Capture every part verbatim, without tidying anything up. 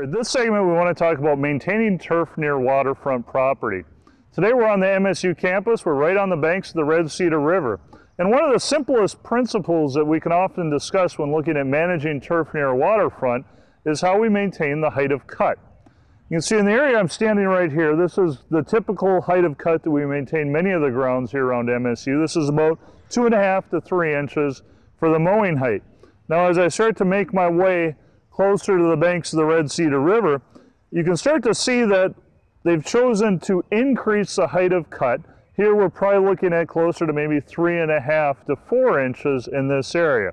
For this segment, we want to talk about maintaining turf near waterfront property. Today we're on the M S U campus. We're right on the banks of the Red Cedar River. And one of the simplest principles that we can often discuss when looking at managing turf near a waterfront is how we maintain the height of cut. You can see in the area I'm standing right here, this is the typical height of cut that we maintain many of the grounds here around M S U. This is about two and a half to three inches for the mowing height. Now, as I start to make my way closer to the banks of the Red Cedar River, you can start to see that they've chosen to increase the height of cut. Here we're probably looking at closer to maybe three and a half to four inches in this area.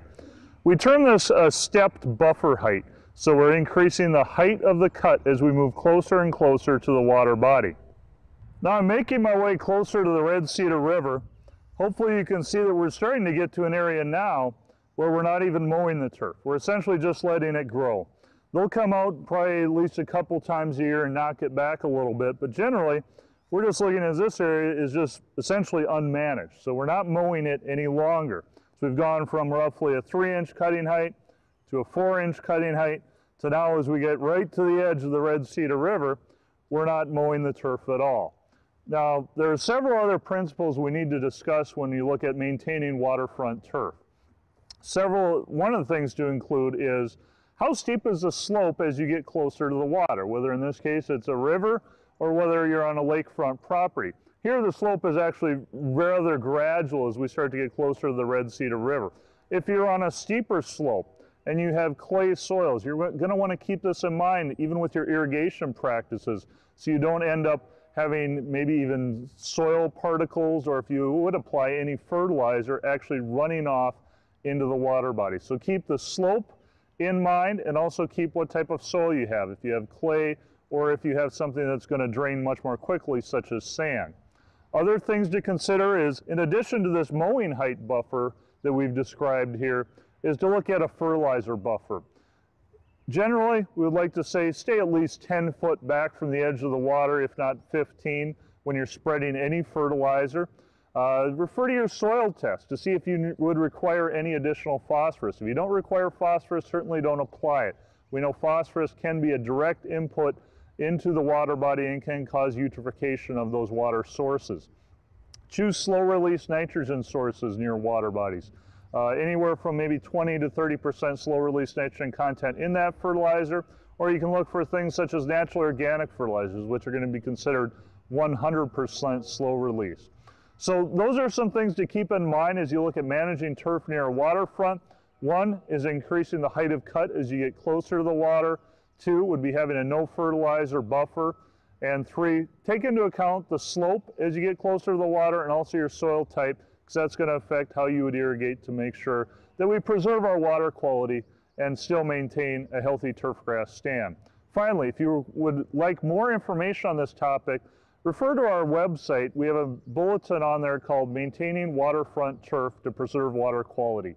We term this a stepped buffer height. So we're increasing the height of the cut as we move closer and closer to the water body. Now I'm making my way closer to the Red Cedar River. Hopefully you can see that we're starting to get to an area now where we're not even mowing the turf. We're essentially just letting it grow. They'll come out probably at least a couple times a year and knock it back a little bit, but generally, we're just looking at this area is just essentially unmanaged. So we're not mowing it any longer. So we've gone from roughly a three inch cutting height to a four inch cutting height, to now as we get right to the edge of the Red Cedar River, we're not mowing the turf at all. Now, there are several other principles we need to discuss when you look at maintaining waterfront turf. Several, one of the things to include is how steep is the slope as you get closer to the water, whether in this case it's a river or whether you're on a lakefront property. Here the slope is actually rather gradual as we start to get closer to the Red Cedar River. If you're on a steeper slope and you have clay soils, you're going to want to keep this in mind even with your irrigation practices, so you don't end up having maybe even soil particles, or if you would apply any fertilizer, actually running off into the water body. So keep the slope in mind and also keep what type of soil you have. If you have clay or if you have something that's going to drain much more quickly, such as sand. Other things to consider is, in addition to this mowing height buffer that we've described here, is to look at a fertilizer buffer. Generally, we would like to say stay at least ten foot back from the edge of the water, if not fifteen, when you're spreading any fertilizer. Uh, refer to your soil test to see if you would require any additional phosphorus. If you don't require phosphorus, certainly don't apply it. We know phosphorus can be a direct input into the water body and can cause eutrophication of those water sources. Choose slow-release nitrogen sources near water bodies. Uh, anywhere from maybe twenty to thirty percent slow-release nitrogen content in that fertilizer, or you can look for things such as natural organic fertilizers, which are going to be considered one hundred percent slow-release. So those are some things to keep in mind as you look at managing turf near a waterfront. One is increasing the height of cut as you get closer to the water. Two would be having a no fertilizer buffer. And three, take into account the slope as you get closer to the water and also your soil type, because that's going to affect how you would irrigate to make sure that we preserve our water quality and still maintain a healthy turf grass stand. Finally, if you would like more information on this topic, refer to our website. We have a bulletin on there called Maintaining Waterfront Turf to Preserve Water Quality.